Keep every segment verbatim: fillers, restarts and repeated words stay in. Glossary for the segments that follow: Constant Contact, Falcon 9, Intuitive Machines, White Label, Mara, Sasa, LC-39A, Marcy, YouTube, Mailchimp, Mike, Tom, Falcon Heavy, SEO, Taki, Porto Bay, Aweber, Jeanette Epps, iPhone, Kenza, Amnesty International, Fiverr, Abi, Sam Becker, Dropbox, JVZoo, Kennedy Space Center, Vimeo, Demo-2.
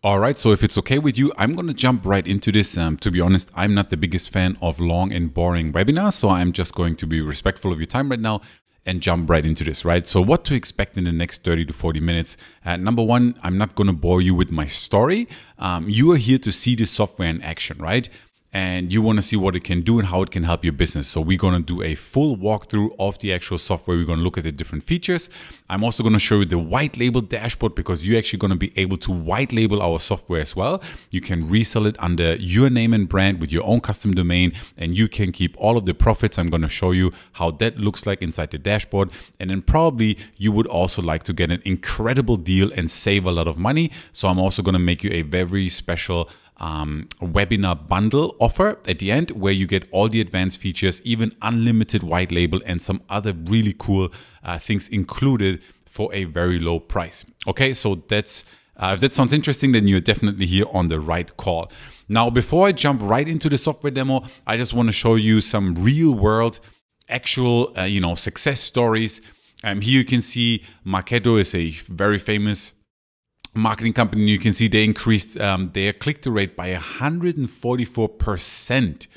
All right, so if it's okay with you, I'm gonna jump right into this. Um, to be honest, I'm not the biggest fan of long and boring webinars, so I'm just going to be respectful of your time right now and jump right into this, right? So what to expect in the next thirty to forty minutes. Uh, number one, I'm not gonna bore you with my story. Um, you are here to see the software in action, right? And you wanna see what it can do and how it can help your business. So we're gonna do a full walkthrough of the actual software. We're gonna look at the different features. I'm also gonna show you the white label dashboard because you're actually gonna be able to white label our software as well. You can resell it under your name and brand with your own custom domain, and you can keep all of the profits. I'm gonna show you how that looks like inside the dashboard. And then probably you would also like to get an incredible deal and save a lot of money. So I'm also gonna make you a very special Um, webinar bundle offer at the end where you get all the advanced features, even unlimited white label and some other really cool uh, things included for a very low price. Okay, so that's uh, if that sounds interesting, then you're definitely here on the right call. Now, before I jump right into the software demo, I just want to show you some real world, actual, uh, you know, success stories. Um, here you can see Marketo is a very famous marketing company. You can see they increased um, their click-through rate by one hundred forty-four percent.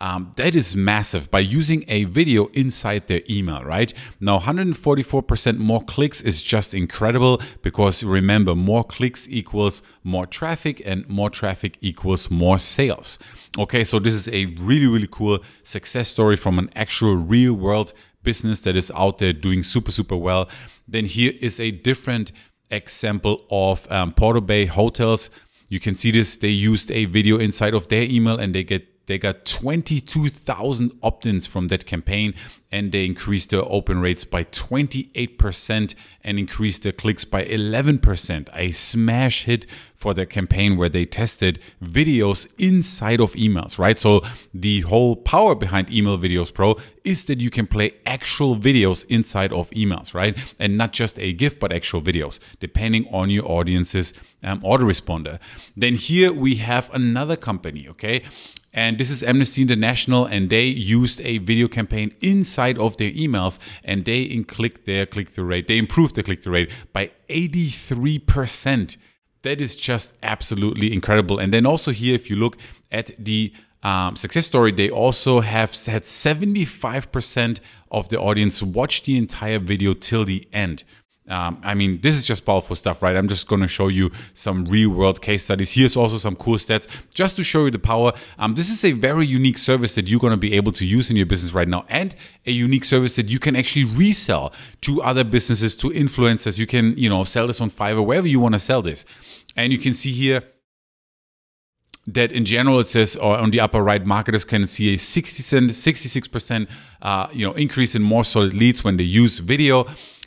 Um, that is massive by using a video inside their email, right? Now, one hundred forty-four percent more clicks is just incredible because remember, more clicks equals more traffic and more traffic equals more sales. Okay, so this is a really, really cool success story from an actual real world business that is out there doing super, super well. Then here is a different example of um, Porto Bay hotels. You can see this, they used a video inside of their email and they get they got twenty-two thousand opt-ins from that campaign, and they increased their open rates by twenty-eight percent and increased their clicks by eleven percent. A smash hit for their campaign where they tested videos inside of emails, right? So the whole power behind Email Videos Pro is that you can play actual videos inside of emails, right? And not just a GIF, but actual videos, depending on your audience's um, autoresponder. Then here we have another company, okay? And this is Amnesty International, and they used a video campaign inside of their emails, and they in click their click-through rate. They improved the click-through rate by eighty-three percent. That is just absolutely incredible. And then also here, if you look at the um, success story, they also have had seventy-five percent of the audience watch the entire video till the end. Um, I mean, this is just powerful stuff, right? I'm just going to show you some real world case studies. Here's also some cool stats just to show you the power. Um, this is a very unique service that you're going to be able to use in your business right now, and a unique service that you can actually resell to other businesses, to influencers. You can, you know, sell this on Fiverr, wherever you want to sell this. And you can see here that in general, it says, or on the upper right, marketers can see a sixty-six percent uh, you know, increase in more solid leads when they use video.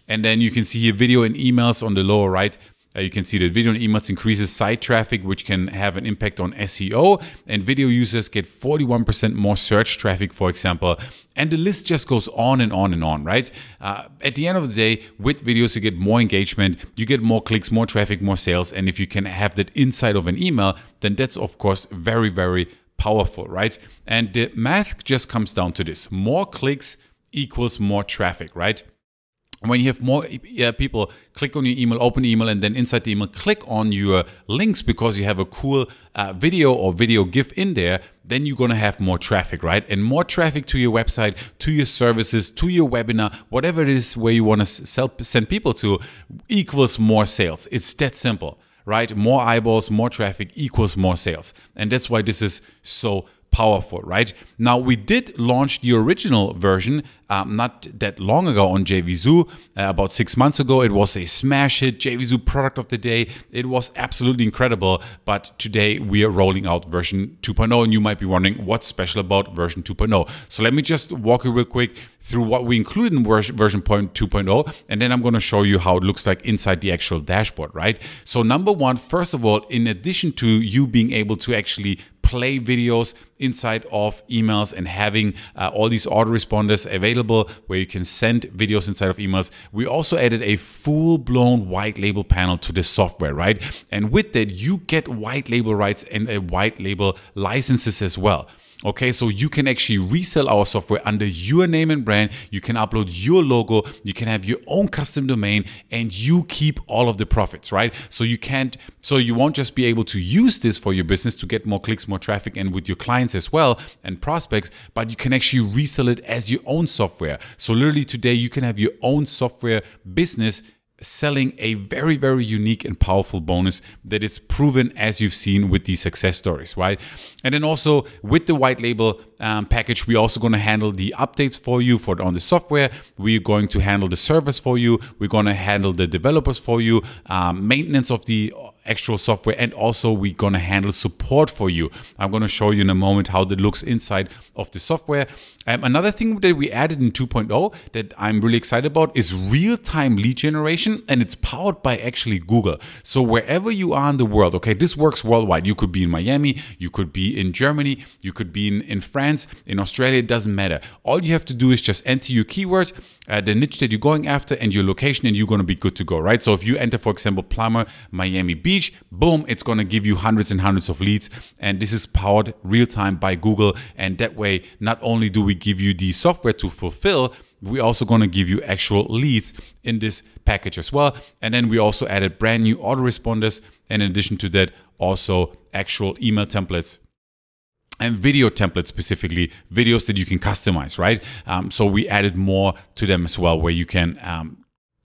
And then you can see here video and emails on the lower right. Uh, you can see that video and emails increases site traffic, which can have an impact on S E O. And video users get forty-one percent more search traffic, for example. And the list just goes on and on and on, right? Uh, at the end of the day, with videos, you get more engagement, you get more clicks, more traffic, more sales. And if you can have that inside of an email, then that's, of course, very, very powerful, right? And the math just comes down to this. More clicks equals more traffic, right? When you have more uh, people click on your email, open email, and then inside the email, click on your links because you have a cool uh, video or video GIF in there, then you're gonna have more traffic, right? And more traffic to your website, to your services, to your webinar, whatever it is where you wanna sell, send people to, equals more sales. It's that simple, right? More eyeballs, more traffic equals more sales. And that's why this is so powerful, right? Now, we did launch the original version um, not that long ago on JVZoo, uh, about six months ago. It was a smash hit, JVZoo product of the day. It was absolutely incredible. But today we are rolling out version two point oh, and you might be wondering what's special about version two point oh. So let me just walk you real quick through what we included in version two point oh, and then I'm going to show you how it looks like inside the actual dashboard, right? So number one, first of all, in addition to you being able to actually play videos inside of emails and having uh, all these autoresponders available where you can send videos inside of emails, we also added a full-blown white label panel to the software, right? And with that, you get white label rights and a white label licenses as well. Okay, so you can actually resell our software under your name and brand. You can upload your logo, you can have your own custom domain, and you keep all of the profits, right? So you can't, so you won't just be able to use this for your business to get more clicks, more traffic, and with your clients as well and prospects, but you can actually resell it as your own software. So literally today you can have your own software business selling a very, very unique and powerful bonus that is proven, as you've seen with these success stories, right? And then also with the white label um, package, we're also going to handle the updates for you for on the software. We're going to handle the service for you. We're going to handle the developers for you, um, maintenance of the actual software, and also we're going to handle support for you. I'm going to show you in a moment how that looks inside of the software. Um, another thing that we added in two point oh that I'm really excited about is real-time lead generation, and it's powered by actually Google. So wherever you are in the world, okay, this works worldwide. You could be in Miami, you could be in Germany, you could be in, in France, in Australia, it doesn't matter. All you have to do is just enter your keyword, uh, the niche that you're going after, and your location, and you're going to be good to go, right? So if you enter, for example, plumber, Miami Beach, boom, it's going to give you hundreds and hundreds of leads. And this is powered real time by Google. And that way, not only do we give you the software to fulfill, we're also going to give you actual leads in this package as well. And then we also added brand new autoresponders. And in addition to that, also actual email templates and video templates, specifically videos that you can customize, right? Um, so we added more to them as well, where you can um,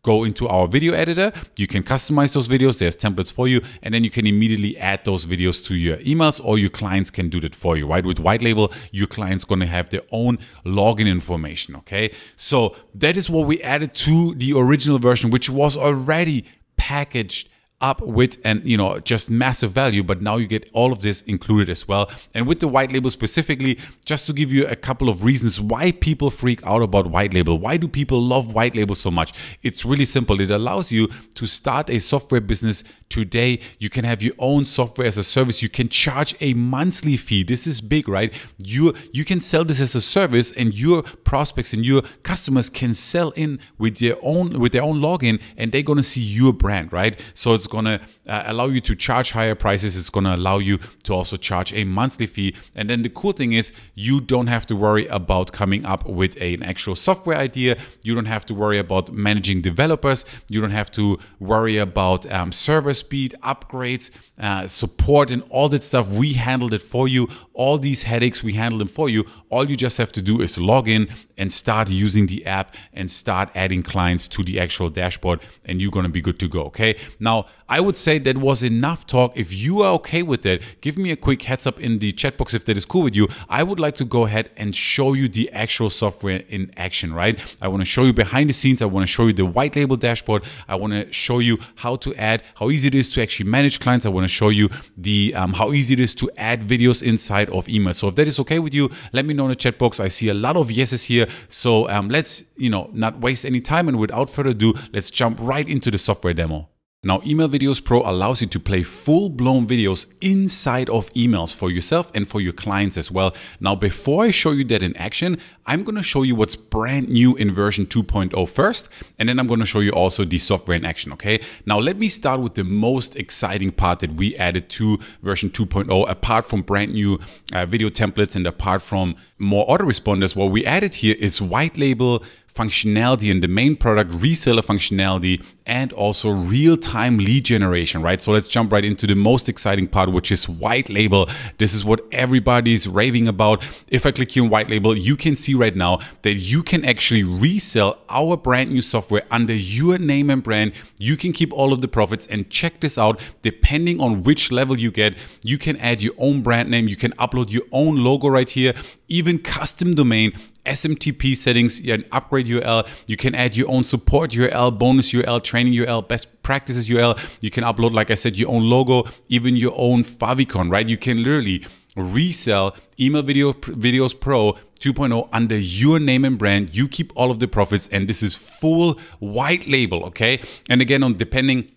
go into our video editor, you can customize those videos, there's templates for you, and then you can immediately add those videos to your emails, or your clients can do that for you, right? With white label, your client's gonna have their own login information, okay? So that is what we added to the original version, which was already packaged up with, and you know, just massive value, but now you get all of this included as well. And with the white label specifically, just to give you a couple of reasons why people freak out about white label, why do people love white label so much? It's really simple. It allows you to start a software business today. You can have your own software as a service. You can charge a monthly fee. This is big, right? You you can sell this as a service, and your prospects and your customers can sell in with their own with their own login, and they're gonna see your brand, right? So it's It's gonna uh, allow you to charge higher prices. It's gonna allow you to also charge a monthly fee. And then the cool thing is, you don't have to worry about coming up with a, an actual software idea. You don't have to worry about managing developers. You don't have to worry about um, server speed, upgrades, uh, support, and all that stuff. We handled it for you. All these headaches, we handled them for you. All you just have to do is log in and start using the app and start adding clients to the actual dashboard, and you're gonna be good to go, okay? Now, I would say that was enough talk. If you are okay with that, give me a quick heads up in the chat box if that is cool with you. I would like to go ahead and show you the actual software in action, right? I want to show you behind the scenes. I want to show you the white label dashboard. I want to show you how to add, how easy it is to actually manage clients. I want to show you the um, how easy it is to add videos inside of email. So if that is okay with you, let me know in the chat box. I see a lot of yeses here. So um, let's, you know, not waste any time. And without further ado, let's jump right into the software demo. Now, Email Videos Pro allows you to play full-blown videos inside of emails for yourself and for your clients as well. Now, before I show you that in action, I'm going to show you what's brand new in version two point oh first, and then I'm going to show you also the software in action, okay? Now, let me start with the most exciting part that we added to version two point oh, apart from brand new uh, video templates and apart from more autoresponders. What we added here is white label functionality in the main product, reseller functionality, and also real-time lead generation, right? So let's jump right into the most exciting part, which is white label. This is what everybody's raving about. If I click here on white label, you can see right now that you can actually resell our brand new software under your name and brand. You can keep all of the profits, and check this out. Depending on which level you get, you can add your own brand name. You can upload your own logo right here, even custom domain, S M T P settings, an upgrade U R L. You can add your own support U R L, bonus U R L, training U R L, best practices U R L. You can upload, like I said, your own logo, even your own favicon, right? You can literally resell Email Video, Videos Pro two point oh under your name and brand. You keep all of the profits, and this is full white label, okay? And again, on depending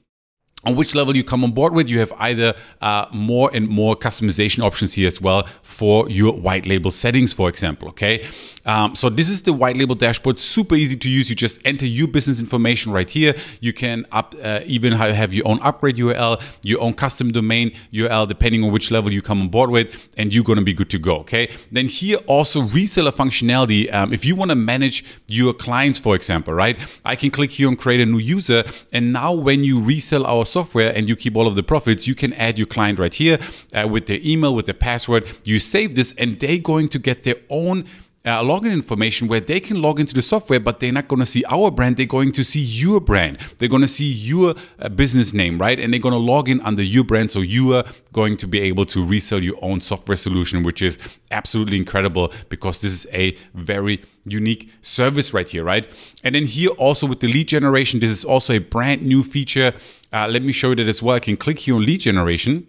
on which level you come on board with, you have either uh, more and more customization options here as well for your white label settings, for example, okay? Um, so this is the white label dashboard, super easy to use. You just enter your business information right here. You can up, uh, even have your own upgrade U R L, your own custom domain U R L, depending on which level you come on board with, and you're gonna be good to go, okay? Then here also reseller functionality. Um, if you wanna manage your clients, for example, right? I can click here and create a new user, and now when you resell our software and you keep all of the profits, you can add your client right here uh, with their email, with their password. You save this and they're going to get their own Uh, login information where they can log into the software, but they're not going to see our brand. They're going to see your brand. They're going to see your uh, business name, right? And they're going to log in under your brand. So you are going to be able to resell your own software solution, which is absolutely incredible because this is a very unique service right here, right? And then here also with the lead generation, this is also a brand new feature. Uh, let me show you that as well. I can click here on lead generation.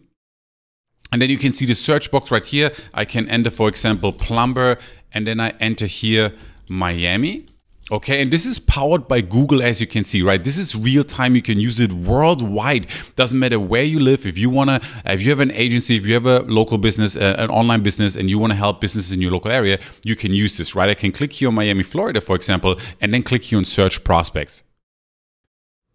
And then you can see the search box right here. I can enter, for example, plumber, and then I enter here Miami. Okay, and this is powered by Google, as you can see, right? This is real time. You can use it worldwide. Doesn't matter where you live. If you wanna, if you have an agency, if you have a local business, uh, an online business, and you wanna help businesses in your local area, you can use this, right? I can click here on Miami, Florida, for example, and then click here on search prospects.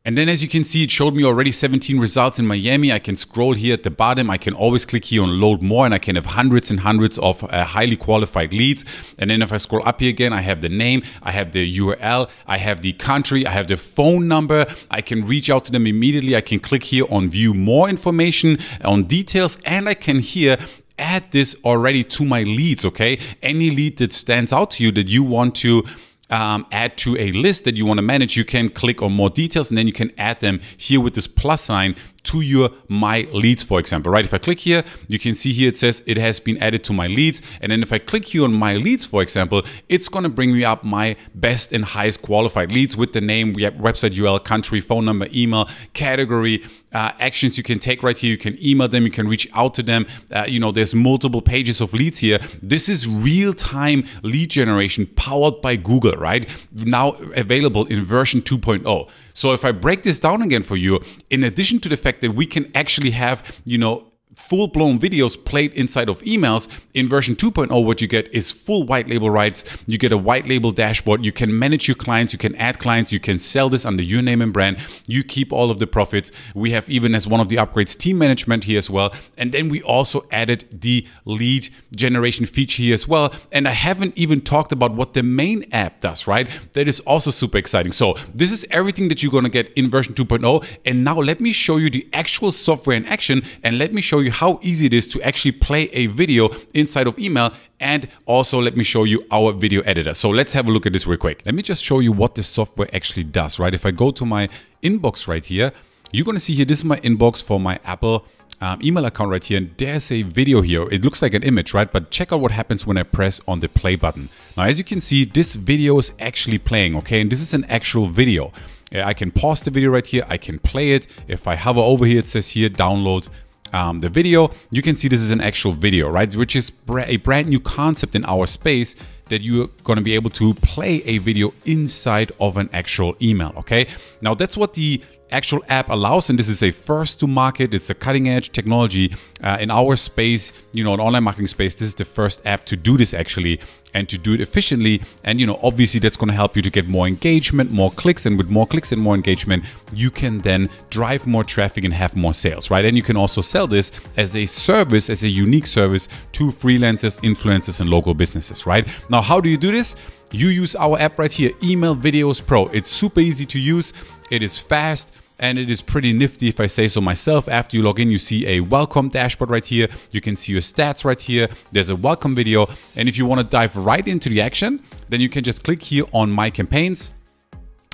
And then as you can see, it showed me already seventeen results in Miami. I can scroll here at the bottom. I can always click here on load more, and I can have hundreds and hundreds of uh, highly qualified leads. And then if I scroll up here again, I have the name, I have the U R L, I have the country, I have the phone number. I can reach out to them immediately. I can click here on view more information, on details, and I can here add this already to my leads, okay? Any lead that stands out to you that you want to Um, add to a list that you want to manage, you can click on more details and then you can add them here with this plus sign to your My Leads, for example, right? If I click here, you can see here it says it has been added to My Leads. And then if I click here on My Leads, for example, it's going to bring me up my best and highest qualified leads with the name, we have website U R L, country, phone number, email, category, uh, actions you can take right here. You can email them, you can reach out to them. Uh, you know, there's multiple pages of leads here. This is real-time lead generation powered by Google, right? Now available in version two point oh. So if I break this down again for you, in addition to the fact that we can actually have, you know, full-blown videos played inside of emails, in version two point oh, what you get is full white label rights. You get a white label dashboard. You can manage your clients. You can add clients. You can sell this under your name and brand. You keep all of the profits. We have even as one of the upgrades team management here as well. And then we also added the lead generation feature here as well. And I haven't even talked about what the main app does, right? That is also super exciting. So this is everything that you're going to get in version two point oh. And now let me show you the actual software in action, and let me show you how easy it is to actually play a video inside of email. And also let me show you our video editor. So let's have a look at this real quick. Let me just show you what the software actually does, right? If I go to my inbox right here, you're going to see here, this is my inbox for my Apple um, email account right here. And there's a video here. It looks like an image, right? But check out what happens when I press on the play button. Now, as you can see, this video is actually playing, okay? And this is an actual video. I can pause the video right here. I can play it. If I hover over here, it says here, download Um, the video. You can see this is an actual video, right? Which is br a brand new concept in our space, that you're going to be able to play a video inside of an actual email, okay? Now that's what the actual app allows, and this is a first to market. It's a cutting edge technology uh, in our space, you know, an online marketing space. This is the first app to do this actually, and to do it efficiently. And you know, obviously that's going to help you to get more engagement, more clicks, and with more clicks and more engagement, you can then drive more traffic and have more sales, right? And you can also sell this as a service, as a unique service to freelancers, influencers, and local businesses, right? Now, Now, how do you do this? You use our app right here, Email Videos Pro. It's super easy to use. It is fast, and it is pretty nifty, if I say so myself. After you log in, you see a welcome dashboard right here. You can see your stats right here. There's a welcome video. And if you want to dive right into the action, then you can just click here on My Campaigns.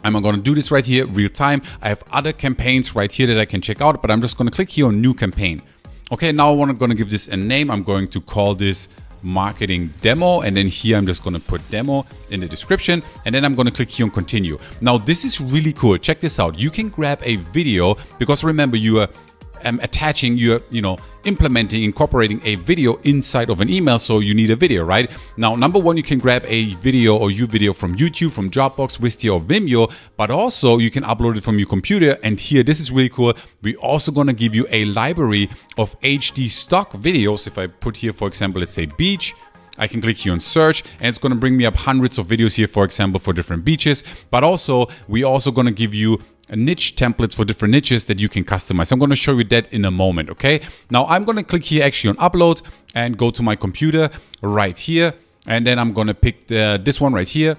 I'm going to do this right here, real time. I have other campaigns right here that I can check out, but I'm just going to click here on New Campaign. Okay, now I'm going to give this a name. I'm going to call this Marketing Demo, and then here I'm just going to put demo in the description, and then I'm going to click here on continue. Now this is really cool. Check this out. You can grab a video, because remember, you are um, attaching your, you know, implementing, incorporating a video inside of an email. So you need a video, right? Now, number one, you can grab a video or you video from YouTube, from Dropbox, Wistia, or Vimeo, but also you can upload it from your computer. And here, this is really cool. We're also gonna give you a library of H D stock videos. If I put here, for example, let's say beach, I can click here on search and it's gonna bring me up hundreds of videos here, for example, for different beaches, but also we're also gonna give you niche templates for different niches that you can customize. I'm going to show you that in a moment, okay? Now I'm going to click here actually on upload and go to my computer right here. And then I'm going to pick the, this one right here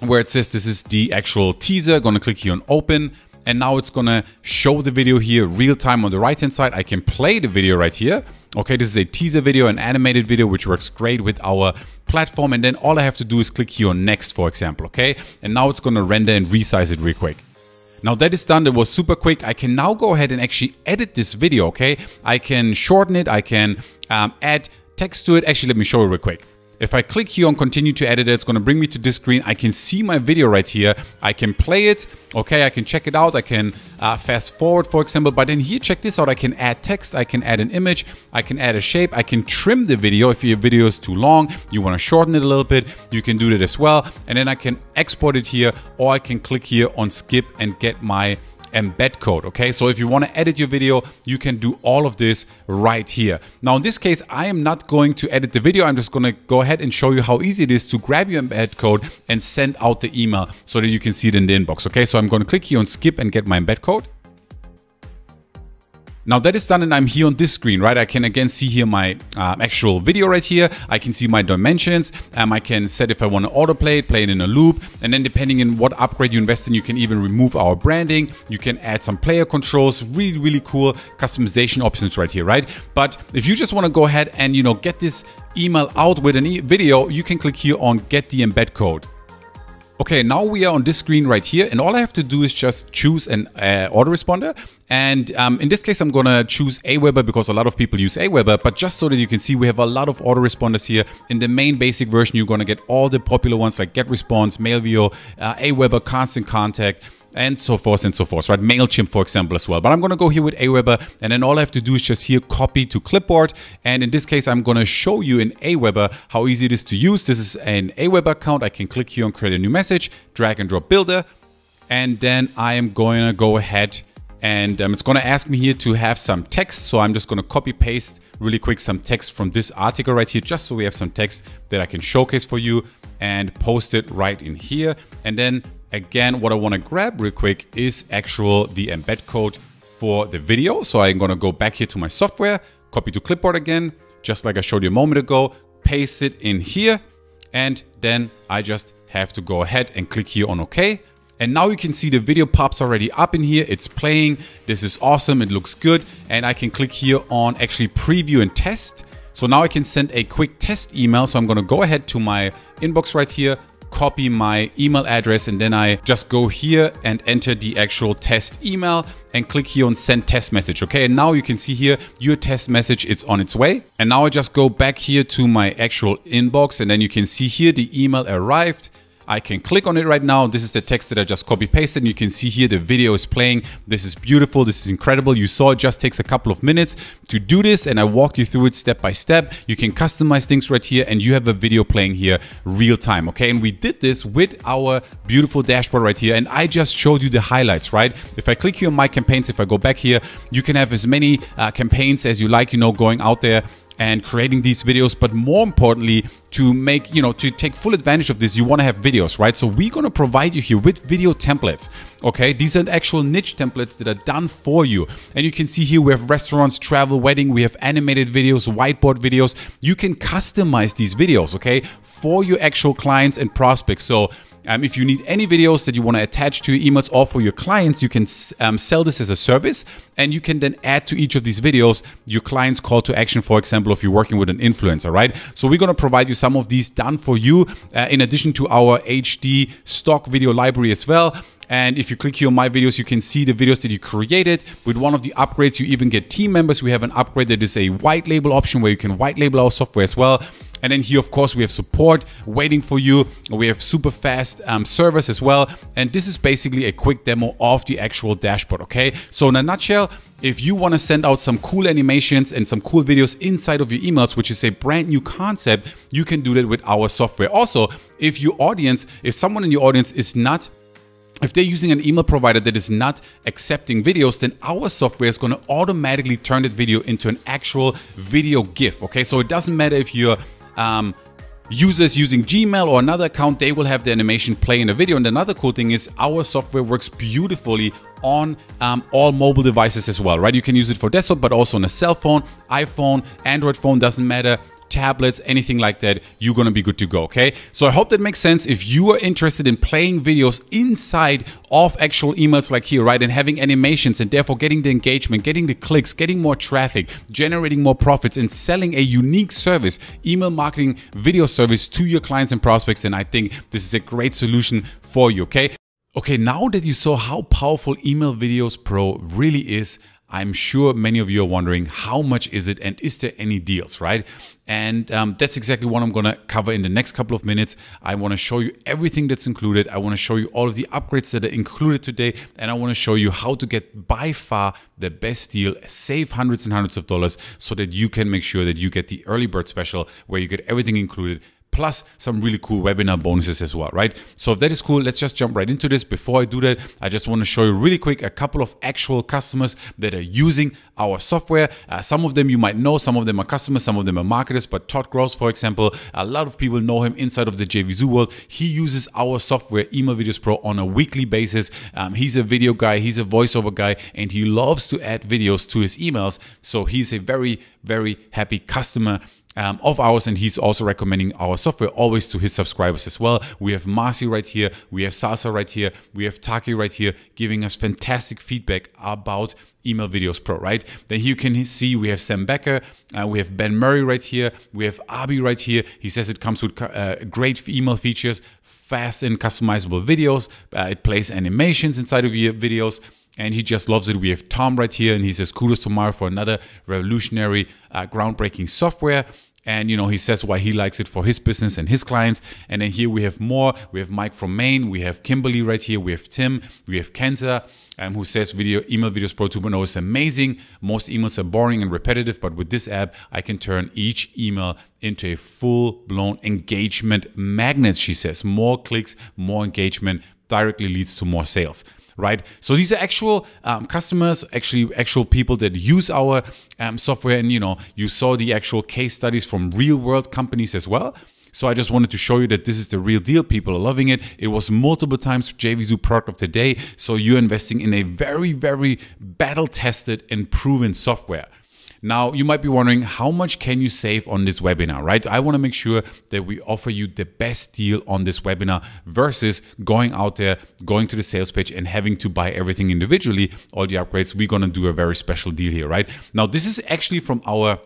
where it says this is the actual teaser. Going to click here on open. And now it's going to show the video here real time on the right hand side. I can play the video right here. Okay, this is a teaser video, an animated video, which works great with our platform. And then all I have to do is click here on next, for example, okay? And now it's going to render and resize it real quick. Now that is done, that was super quick. I can now go ahead and actually edit this video, okay? I can shorten it, I can um, add text to it. Actually, let me show you real quick. If I click here on continue to edit, it's gonna bring me to this screen. I can see my video right here. I can play it, okay? I can check it out. I can uh, fast forward, for example, but then here, check this out. I can add text, I can add an image, I can add a shape, I can trim the video. If your video is too long, you wanna shorten it a little bit, you can do that as well. And then I can export it here, or I can click here on skip and get my embed code, okay? So if you want to edit your video, you can do all of this right here. Now in this case, I am not going to edit the video. I'm just going to go ahead and show you how easy it is to grab your embed code and send out the email so that you can see it in the inbox, okay? So I'm going to click here on skip and get my embed code. Now that is done and I'm here on this screen, right? I can again see here my um, actual video right here. I can see my dimensions. Um, I can set if I want to autoplay it, play it in a loop. And then depending on what upgrade you invest in, you can even remove our branding. You can add some player controls, really, really cool customization options right here, right? But if you just want to go ahead and, you know, get this email out with an e video, you can click here on get the embed code. Okay, now we are on this screen right here, and all I have to do is just choose an uh, autoresponder. And um, in this case, I'm gonna choose Aweber because a lot of people use Aweber, but just so that you can see, we have a lot of autoresponders here. In the main basic version, you're gonna get all the popular ones like GetResponse, MailVio, uh, Aweber, Constant Contact, and so forth and so forth, right? Mailchimp, for example, as well. But I'm gonna go here with Aweber, and then all I have to do is just here copy to clipboard. And in this case, I'm gonna show you in Aweber how easy it is to use. This is an Aweber account. I can click here and create a new message, drag and drop builder. And then I am gonna go ahead and um, it's gonna ask me here to have some text. So I'm just gonna copy paste really quick some text from this article right here, just so we have some text that I can showcase for you and post it right in here. And then again, what I want to grab real quick is actual the embed code for the video. So I'm going to go back here to my software, copy to clipboard again, just like I showed you a moment ago, paste it in here. And then I just have to go ahead and click here on OK. And now you can see the video pops already up in here. It's playing. This is awesome. It looks good. And I can click here on actually preview and test. So now I can send a quick test email. So I'm going to go ahead to my inbox right here, copy my email address, and then I just go here and enter the actual test email and click here on send test message. Okay, and now you can see here your test message, it's on its way. And now I just go back here to my actual inbox, and then you can see here the email arrived. I can click on it right now. This is the text that I just copy pasted, and you can see here the video is playing. This is beautiful. This is incredible. You saw it just takes a couple of minutes to do this, and I walked you through it step by step. You can customize things right here, and you have a video playing here real time, okay? And we did this with our beautiful dashboard right here, and I just showed you the highlights, right? If I click here on my campaigns, if I go back here, you can have as many uh, campaigns as you like, you know, going out there and creating these videos. But more importantly, to make, you know, to take full advantage of this, you want to have videos, right? So we're going to provide you here with video templates, okay? These are actual niche templates that are done for you. And you can see here, we have restaurants, travel, wedding, we have animated videos, whiteboard videos. You can customize these videos, okay, for your actual clients and prospects. So Um, if you need any videos that you want to attach to your emails or for your clients, you can um, sell this as a service, and you can then add to each of these videos your client's call to action, for example, if you're working with an influencer, right? So we're going to provide you some of these done for you uh, in addition to our H D stock video library as well. And if you click here on my videos, you can see the videos that you created. With one of the upgrades, you even get team members. We have an upgrade that is a white label option where you can white label our software as well. And then here, of course, we have support waiting for you. We have super fast um, service as well. And this is basically a quick demo of the actual dashboard, okay? So in a nutshell, If you want to send out some cool animations and some cool videos inside of your emails, which is a brand new concept, you can do that with our software. Also, if your audience, if someone in your audience is not If they're using an email provider that is not accepting videos, then our software is going to automatically turn that video into an actual video GIF. Okay, so it doesn't matter if your um, user is using Gmail or another account, they will have the animation play in a video. And another cool thing is our software works beautifully on um, all mobile devices as well, right? You can use it for desktop, but also on a cell phone, iPhone, Android phone, doesn't matter. Tablets, anything like that, you're gonna be good to go, okay? So I hope that makes sense. If you are interested in playing videos inside of actual emails like here, right, and having animations and therefore getting the engagement, getting the clicks, getting more traffic, generating more profits, and selling a unique service, email marketing video service to your clients and prospects, then I think this is a great solution for you, okay? Okay, now that you saw how powerful Email Videos Pro really is, I'm sure many of you are wondering how much is it and is there any deals, right? And um, that's exactly what I'm gonna cover in the next couple of minutes. I wanna show you everything that's included. I wanna show you all of the upgrades that are included today. And I wanna show you how to get by far the best deal, save hundreds and hundreds of dollars so that you can make sure that you get the early bird special where you get everything included, plus some really cool webinar bonuses as well, right? So if that is cool, let's just jump right into this. Before I do that, I just want to show you really quick a couple of actual customers that are using our software. Uh, some of them you might know, some of them are customers, some of them are marketers, but Todd Gross, for example, a lot of people know him inside of the J V Zoo world. He uses our software, Email Videos Pro, on a weekly basis. Um, he's a video guy, he's a voiceover guy, and he loves to add videos to his emails. So he's a very, very happy customer Um, of ours, and he's also recommending our software always to his subscribers as well. We have Marcy right here, we have Sasa right here, we have Taki right here, giving us fantastic feedback about Email Videos Pro, right? Then you can see we have Sam Becker, uh, we have Ben Murray right here, we have Abi right here. He says it comes with uh, great email features, fast and customizable videos, uh, it plays animations inside of your videos, and he just loves it. We have Tom right here, and he says, kudos to Mara for another revolutionary, uh, groundbreaking software. And, you know, he says why he likes it for his business and his clients. And then here we have more. We have Mike from Maine. We have Kimberly right here. We have Tim. We have Kenza, um, who says video Email Videos Pro two point oh is amazing. Most emails are boring and repetitive, but with this app, I can turn each email into a full-blown engagement magnet, she says. More clicks, more engagement directly leads to more sales. Right, so these are actual um, customers, actually actual people that use our um, software, and you know, you saw the actual case studies from real world companies as well. So I just wanted to show you that this is the real deal. People are loving it. It was multiple times J V Zoo product of the day. So you're investing in a very, very battle tested and proven software. Now, you might be wondering, how much can you save on this webinar, right? I want to make sure that we offer you the best deal on this webinar versus going out there, going to the sales page and having to buy everything individually, all the upgrades. We're going to do a very special deal here, right? Now, this is actually from our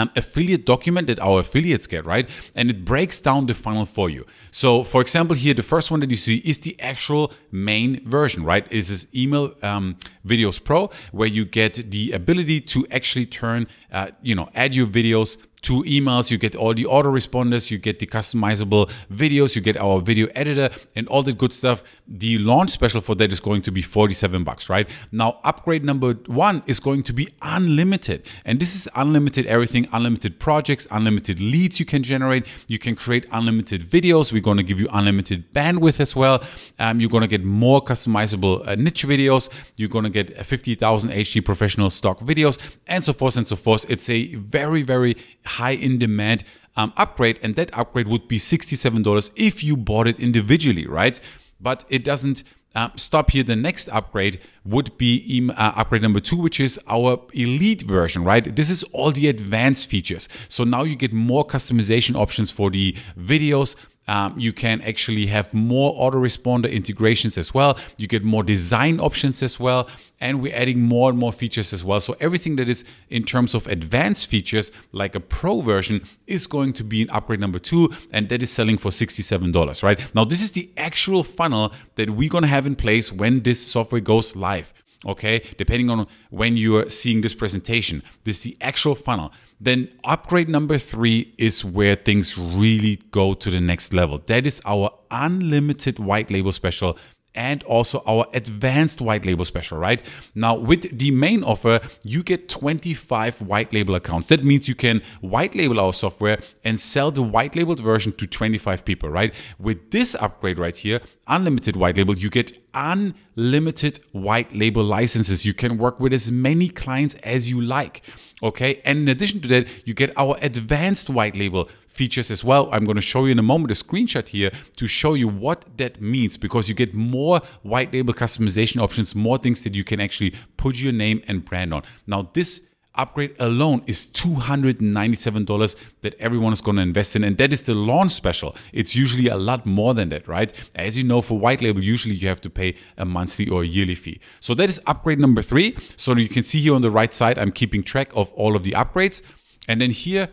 Um, affiliate document that our affiliates get, right? And it breaks down the funnel for you. So for example, here, the first one that you see is the actual main version, right? Is this Email um, Videos Pro, where you get the ability to actually turn, uh, you know, add your videos to emails, you get all the autoresponders, you get the customizable videos, you get our video editor and all that good stuff. The launch special for that is going to be forty-seven bucks, right? Now, upgrade number one is going to be unlimited. And this is unlimited everything, unlimited projects, unlimited leads you can generate. You can create unlimited videos. We're gonna give you unlimited bandwidth as well. Um, you're gonna get more customizable uh, niche videos. You're gonna get fifty thousand H D professional stock videos and so forth and so forth. It's a very, very high in demand um, upgrade, and that upgrade would be sixty-seven dollars if you bought it individually, right? But it doesn't um, stop here. The next upgrade would be uh, upgrade number two, which is our elite version, right? This is all the advanced features. So now you get more customization options for the videos. Um, you can actually have more autoresponder integrations as well. You get more design options as well. And we're adding more and more features as well. So everything that is in terms of advanced features, like a pro version, is going to be an upgrade number two. And that is selling for sixty-seven dollars, right? Now, this is the actual funnel that we're going to have in place when this software goes live. Okay, depending on when you are seeing this presentation, this is the actual funnel. Then upgrade number three is where things really go to the next level. That is our unlimited white label special and also our advanced white label special, right? Now with the main offer, you get twenty-five white label accounts. That means you can white label our software and sell the white labeled version to twenty-five people, right? With this upgrade right here, unlimited white label, you get unlimited white label licenses. You can work with as many clients as you like, okay? And in addition to that, you get our advanced white label features as well. I'm gonna show you in a moment a screenshot here to show you what that means, because you get more white label customization options, more things that you can actually put your name and brand on. Now this upgrade alone is two hundred ninety-seven dollars that everyone is going to invest in, and that is the launch special. It's usually a lot more than that, right? As you know, for white label, usually you have to pay a monthly or a yearly fee. So that is upgrade number three. So you can see here on the right side, I'm keeping track of all of the upgrades. And then here,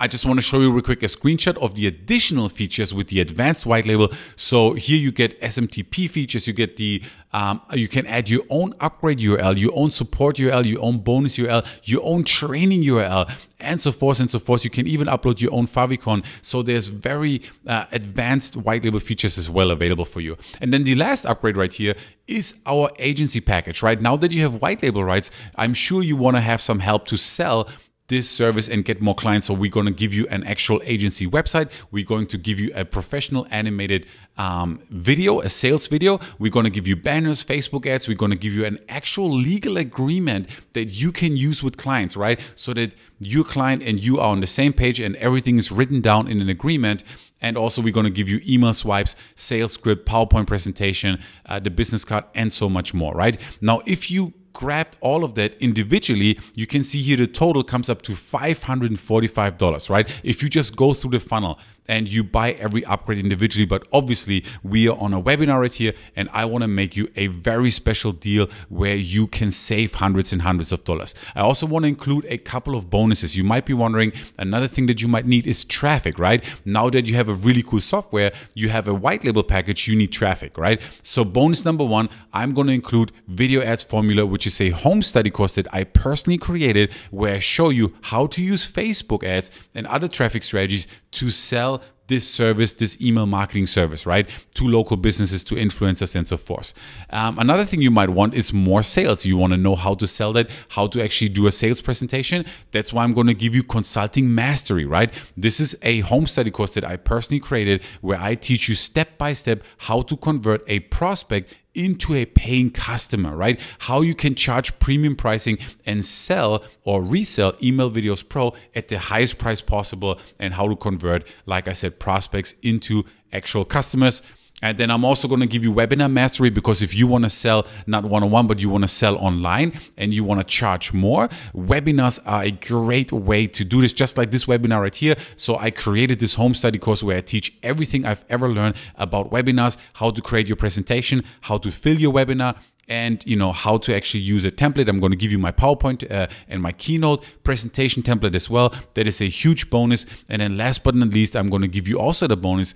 I just want to show you real quick a screenshot of the additional features with the advanced white label. So here you get S M T P features, you get the, um, you can add your own upgrade U R L, your own support U R L, your own bonus U R L, your own training U R L, and so forth and so forth. You can even upload your own favicon. So there's very uh, advanced white label features as well available for you. And then the last upgrade right here is our agency package, right? Now that you have white label rights, I'm sure you want to have some help to sell this service and get more clients. So we're going to give you an actual agency website. We're going to give you a professional animated um, video, a sales video. We're going to give you banners, Facebook ads. We're going to give you an actual legal agreement that you can use with clients, right? So that your client and you are on the same page and everything is written down in an agreement. And also we're going to give you email swipes, sales script, PowerPoint presentation, uh, the business card, and so much more, right? Now, if you grabbed all of that individually, you can see here the total comes up to five hundred forty-five dollars, right? If you just go through the funnel and you buy every upgrade individually, but obviously we are on a webinar right here and I want to make you a very special deal where you can save hundreds and hundreds of dollars. I also want to include a couple of bonuses. You might be wondering, another thing that you might need is traffic, right? Now that you have a really cool software, you have a white label package, you need traffic, right? So bonus number one, I'm going to include video ads formula, which is a home study course that I personally created where I show you how to use Facebook ads and other traffic strategies to sell this service, this email marketing service, right? To local businesses, to influencers, and so forth. Um, another thing you might want is more sales. You want to know how to sell that, how to actually do a sales presentation. That's why I'm going to give you Consulting Mastery, right? This is a home study course that I personally created where I teach you step by step how to convert a prospect into a paying customer, right? How you can charge premium pricing and sell or resell Email Videos Pro at the highest price possible, and how to convert, like I said, prospects into actual customers. And then I'm also going to give you Webinar Mastery, because if you want to sell not one-on-one, but you want to sell online and you want to charge more, webinars are a great way to do this, just like this webinar right here. So I created this home study course where I teach everything I've ever learned about webinars, how to create your presentation, how to fill your webinar, and you know how to actually use a template. I'm going to give you my PowerPoint uh, and my keynote presentation template as well. That is a huge bonus. And then last but not least, I'm going to give you also the bonus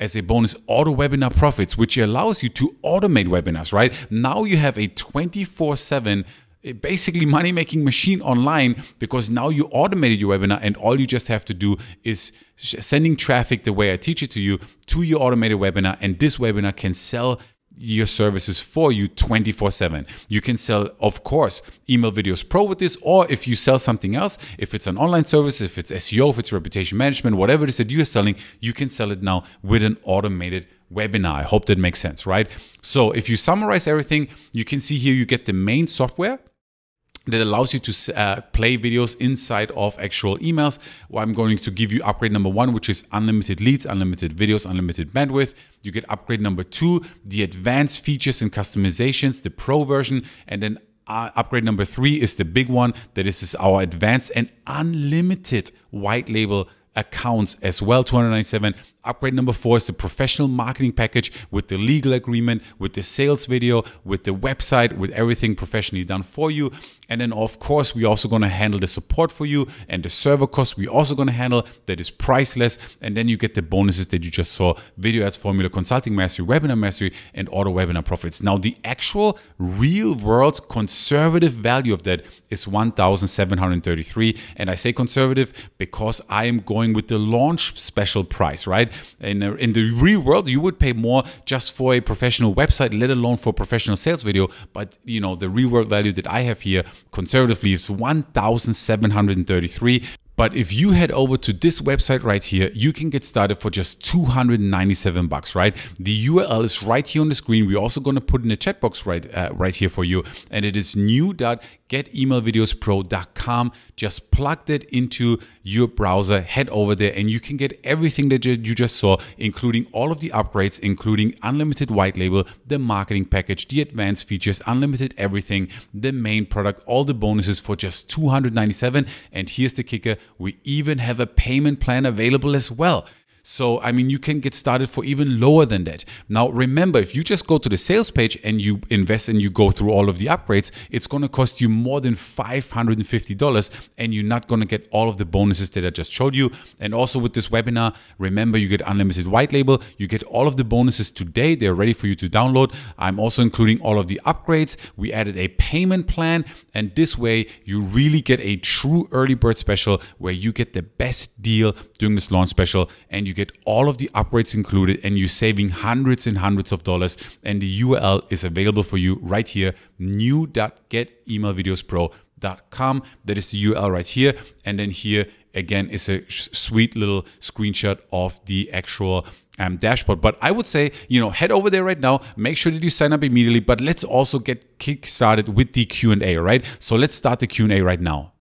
as a bonus, auto webinar profits, which allows you to automate webinars, right? Now you have a twenty-four seven, basically money-making machine online, because now you automated your webinar and all you just have to do is sending traffic the way I teach it to you to your automated webinar, and this webinar can sell your services for you twenty-four seven. You can sell, of course, Email Videos Pro with this, or if you sell something else, if it's an online service, if it's S E O, if it's reputation management, whatever it is that you're selling, you can sell it now with an automated webinar. I hope that makes sense, right? So if you summarize everything, you can see here you get the main software that allows you to uh, play videos inside of actual emails. Well, I'm going to give you upgrade number one, which is unlimited leads, unlimited videos, unlimited bandwidth. You get upgrade number two, the advanced features and customizations, the pro version. And then uh, upgrade number three is the big one. That is, is our advanced and unlimited white label accounts as well, two hundred ninety-seven. Upgrade number four is the professional marketing package with the legal agreement, with the sales video, with the website, with everything professionally done for you. And then of course, we're also gonna handle the support for you, and the server cost we're also gonna handle, that is priceless. And then you get the bonuses that you just saw, video ads formula, consulting mastery, webinar mastery, and auto webinar profits. Now the actual real world conservative value of that is one thousand seven hundred thirty-three. And I say conservative because I am going with the launch special price, right? in, a, in the real world, you would pay more just for a professional website, let alone for a professional sales video. But you know, the real world value that I have here conservatively is one thousand seven hundred thirty-three. But if you head over to this website right here, you can get started for just two hundred ninety-seven bucks, right? The U R L is right here on the screen. We're also going to put in the chat box right, uh, right here for you. And it is new dot get email videos pro dot com. Just plug that into your browser, head over there, and you can get everything that you just saw, including all of the upgrades, including unlimited white label, the marketing package, the advanced features, unlimited everything, the main product, all the bonuses for just two hundred ninety-seven. And here's the kicker. We even have a payment plan available as well. So, I mean, you can get started for even lower than that. Now, remember, if you just go to the sales page and you invest and you go through all of the upgrades, it's going to cost you more than five hundred fifty dollars, and you're not going to get all of the bonuses that I just showed you. And also with this webinar, remember, you get unlimited white label. You get all of the bonuses today. They're ready for you to download. I'm also including all of the upgrades. We added a payment plan, and this way you really get a true early bird special where you get the best deal during this launch special, and you get all of the upgrades included, and you're saving hundreds and hundreds of dollars. And the U R L is available for you right here, new dot get email videos pro dot com. That is the U R L right here. And then here again is a sweet little screenshot of the actual um, dashboard. But I would say, you know, head over there right now, make sure that you sign up immediately, but let's also get kick started with the Q and A, right? So let's start the Q and A right now.